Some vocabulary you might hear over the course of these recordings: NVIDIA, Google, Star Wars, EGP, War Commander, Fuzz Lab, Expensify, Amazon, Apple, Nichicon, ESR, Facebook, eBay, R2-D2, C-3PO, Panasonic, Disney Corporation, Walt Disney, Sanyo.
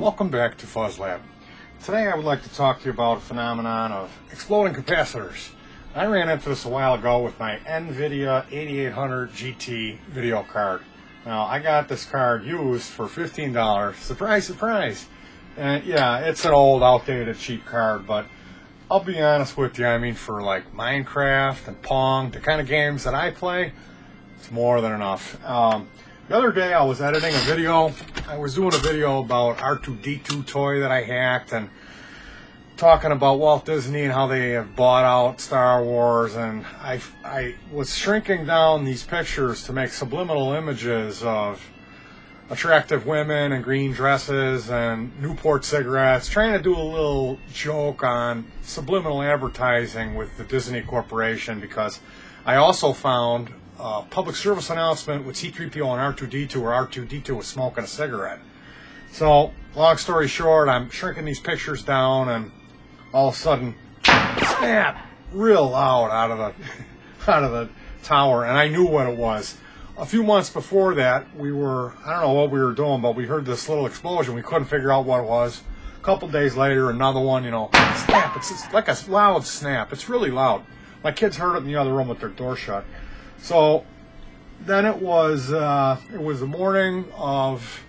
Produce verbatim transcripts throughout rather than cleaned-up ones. Welcome back to Fuzz Lab. Today I would like to talk to you about a phenomenon of exploding capacitors. I ran into this a while ago with my NVIDIA eighty-eight hundred G T video card. Now I got this card used for fifteen dollars. Surprise, surprise! And yeah, it's an old, outdated, cheap card, but I'll be honest with you, I mean for like Minecraft and Pong, the kind of games that I play, it's more than enough. Um, the other day I was editing a video. I was doing a video about R two D two toy that I hacked and talking about Walt Disney and how they have bought out Star Wars, and I, I was shrinking down these pictures to make subliminal images of attractive women and green dresses and Newport cigarettes, trying to do a little joke on subliminal advertising with the Disney Corporation, because I also found a public service announcement with C three P O and R two D two, where R two D two was smoking a cigarette. So, long story short, I'm shrinking these pictures down, and all of a sudden, snap! Real loud out of the out of the tower, and I knew what it was. A few months before that, we were, I don't know what we were doing, but we heard this little explosion. We couldn't figure out what it was. A couple days later, another one, you know, snap! It's, it's like a loud snap. It's really loud. My kids heard it in the other room with their door shut. So, then it was, uh, it was the morning of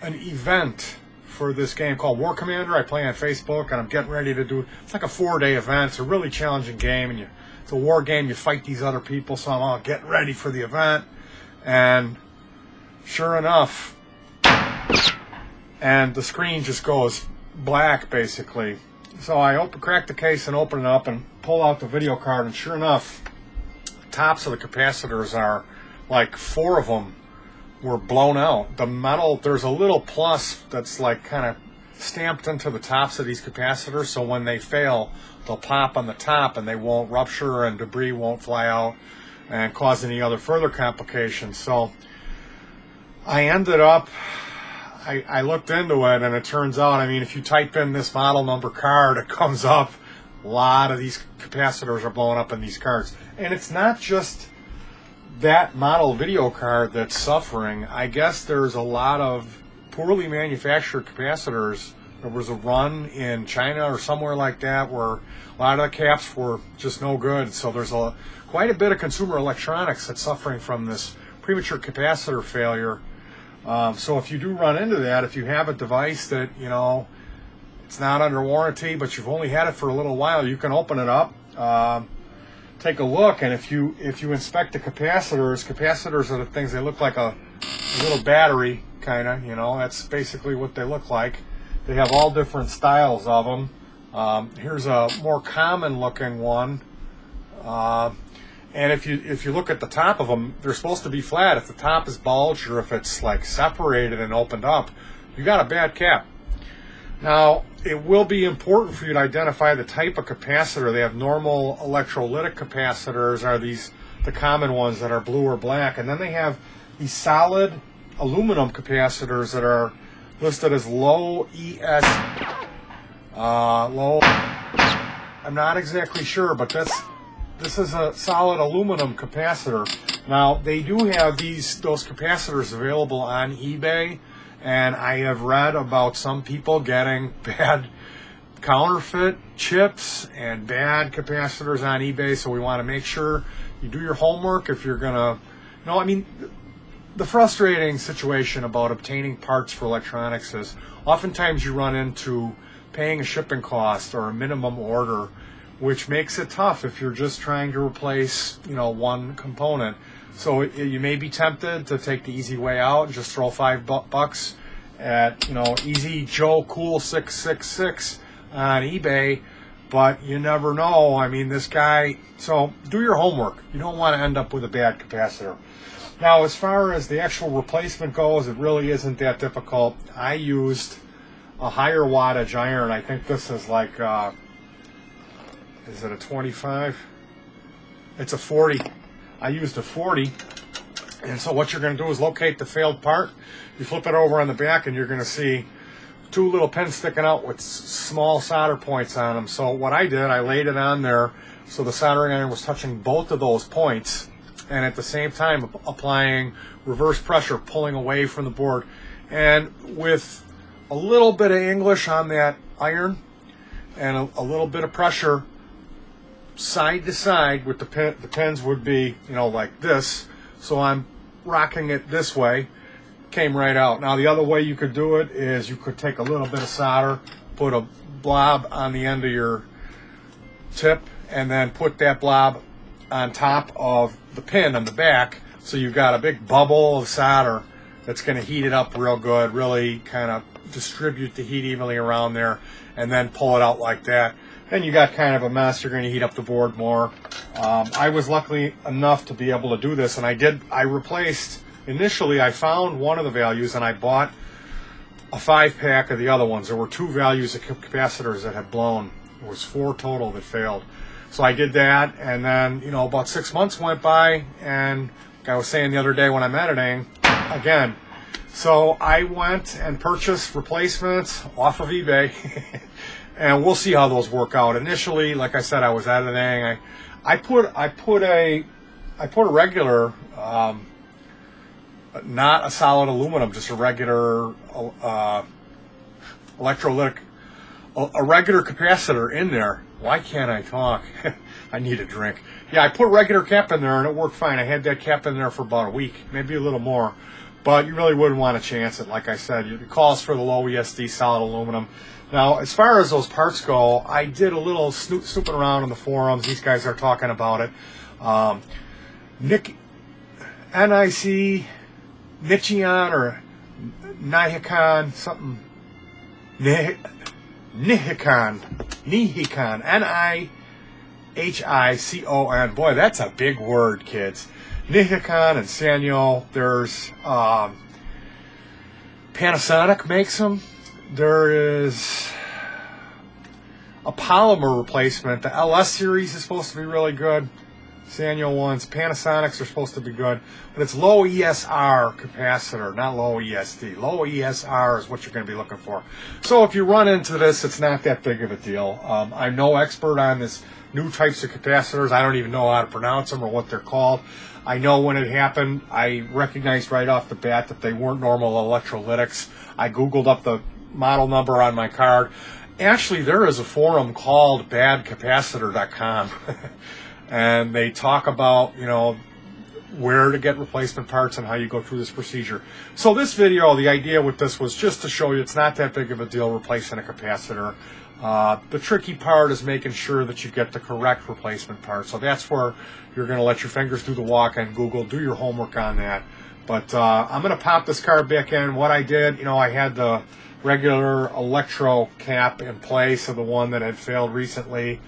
an event for this game called War Commander. I play on Facebook, and I'm getting ready to do, it's like a four-day event. It's a really challenging game, and you, it's a war game. You fight these other people, so I'm all getting ready for the event, and sure enough, and the screen just goes black, basically. So I open, crack the case and open it up and pull out the video card, and sure enough, tops of the capacitors are, like four of them were blown out. The metal, there's a little plus that's like kind of stamped into the tops of these capacitors, so when they fail, they'll pop on the top and they won't rupture and debris won't fly out and cause any other further complications. So I ended up, I, I looked into it, and it turns out, I mean, if you type in this model number card, it comes up. A lot of these capacitors are blowing up in these cards. And it's not just that model video card that's suffering. I guess there's a lot of poorly manufactured capacitors. There was a run in China or somewhere like that where a lot of the caps were just no good. So there's a quite a bit of consumer electronics that's suffering from this premature capacitor failure. Um, so if you do run into that, if you have a device that, you know, it's not under warranty, but you've only had it for a little while, you can open it up, um, take a look, and if you if you inspect the capacitors, capacitors are the things, they look like a, a little battery, kind of, you know, that's basically what they look like. They have all different styles of them. Um, here's a more common looking one. Uh, and if you if you look at the top of them, they're supposed to be flat. If the top is bulged or if it's like separated and opened up, you got a bad cap. Now, it will be important for you to identify the type of capacitor. They have normal electrolytic capacitors, are these the common ones that are blue or black, and then they have these solid aluminum capacitors that are listed as low E S, uh, low, I'm not exactly sure, but that's, this is a solid aluminum capacitor. Now, they do have these, those capacitors available on eBay. And I have read about some people getting bad counterfeit chips and bad capacitors on eBay, so we want to make sure you do your homework if you're gonna, you know, I mean, the frustrating situation about obtaining parts for electronics is oftentimes you run into paying a shipping cost or a minimum order, which makes it tough if you're just trying to replace, you know, one component. So you may be tempted to take the easy way out and just throw five bu bucks at, you know, Easy Joe Cool six six six on eBay, but you never know. I mean, this guy, so do your homework. You don't want to end up with a bad capacitor. Now, as far as the actual replacement goes, it really isn't that difficult. I used a higher wattage iron. I think this is like, uh, is it a twenty-five? It's a forty. I used a forty, And so what you're going to do is locate the failed part. You flip it over on the back and you're going to see two little pins sticking out with small solder points on them. So what I did, I laid it on there so the soldering iron was touching both of those points, and at the same time applying reverse pressure, pulling away from the board. And with a little bit of English on that iron and a, a little bit of pressure side to side with the, pin, the pins would be, you know, like this. So I'm rocking it this way, came right out. Now the other way you could do it is you could take a little bit of solder, put a blob on the end of your tip, and then put that blob on top of the pin on the back, so you've got a big bubble of solder that's going to heat it up real good, really kind of distribute the heat evenly around there, and then pull it out like that. Then you got kind of a mess. You're going to heat up the board more. Um, I was lucky enough to be able to do this, and I did. I replaced initially. I found one of the values, and I bought a five pack of the other ones. There were two values of capacitors that had blown. It was four total that failed. So I did that, and then, you know, about six months went by, and like I was saying the other day when I'm editing, again, so I went and purchased replacements off of eBay, and we'll see how those work out. Initially, like I said, I was editing. I, I put, I put a, I put a regular, um, not a solid aluminum, just a regular uh, electrolytic, a, a regular capacitor in there. Why can't I talk? I need a drink. Yeah, I put regular cap in there and it worked fine. I had that cap in there for about a week, maybe a little more. But you really wouldn't want to chance it. Like I said, it calls for the low E S D solid aluminum. Now, as far as those parts go, I did a little snoop, snooping around on the forums. These guys are talking about it. Um, Nick, N I C, Nichicon, or Nichicon, something. Nih Nichicon, Nichicon, N I H I C O N. Boy, that's a big word, kids. Nichicon and Sanyo. There's um, Panasonic makes them. There is a polymer replacement. The L S series is supposed to be really good. Sanyo ones, Panasonics are supposed to be good, but it's low E S R capacitor, not low E S D. Low E S R is what you're going to be looking for. So if you run into this, it's not that big of a deal. Um, I'm no expert on this new types of capacitors. I don't even know how to pronounce them or what they're called. I know when it happened, I recognized right off the bat that they weren't normal electrolytics. I Googled up the model number on my card. Actually, there is a forum called bad capacitor dot com. And they talk about, you know, where to get replacement parts and how you go through this procedure. So this video, the idea with this was just to show you it's not that big of a deal replacing a capacitor. Uh, the tricky part is making sure that you get the correct replacement part. So that's where you're going to let your fingers do the walk on Google, do your homework on that. But uh, I'm going to pop this card back in. What I did, you know, I had the regular electro cap in place of the one that had failed recently.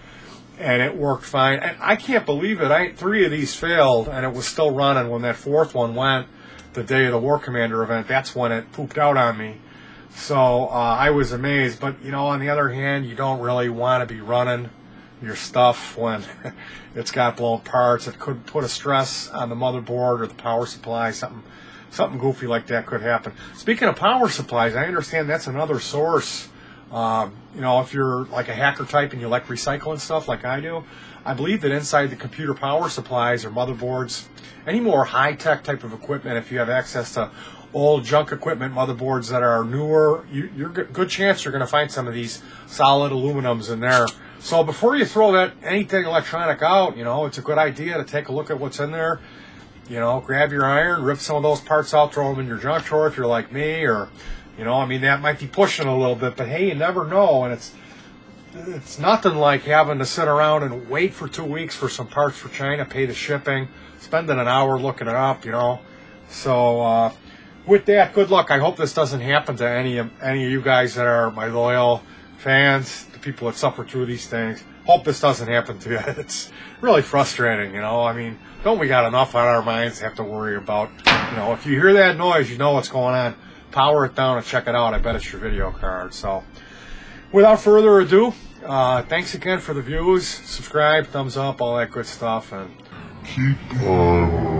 And it worked fine. And I can't believe it. I three of these failed, and it was still running when that fourth one went the day of the War Commander event. That's when it pooped out on me. So uh, I was amazed. But, you know, on the other hand, you don't really want to be running your stuff when it's got blown parts. It could put a stress on the motherboard or the power supply. Something, something goofy like that could happen. Speaking of power supplies, I understand that's another source. Um, you know, if you're like a hacker type and you like recycling stuff like I do, I believe that inside the computer power supplies or motherboards, any more high-tech type of equipment, if you have access to old junk equipment, motherboards that are newer, you, you're good chance you're going to find some of these solid aluminums in there. So before you throw that anything electronic out, you know, it's a good idea to take a look at what's in there. You know, grab your iron, rip some of those parts out, throw them in your junk drawer if you're like me, or... You know, I mean, that might be pushing a little bit, but hey, you never know, and it's it's nothing like having to sit around and wait for two weeks for some parts for China, pay the shipping, spending an hour looking it up, you know. So uh, with that, good luck. I hope this doesn't happen to any of, any of you guys that are my loyal fans, the people that suffer through these things. Hope this doesn't happen to you. It's really frustrating, you know. I mean, don't we got enough on our minds to have to worry about? You know, if you hear that noise, you know what's going on. Power it down and check it out. I bet it's your video card. So without further ado, uh, thanks again for the views. Subscribe, thumbs up, all that good stuff, and keep on.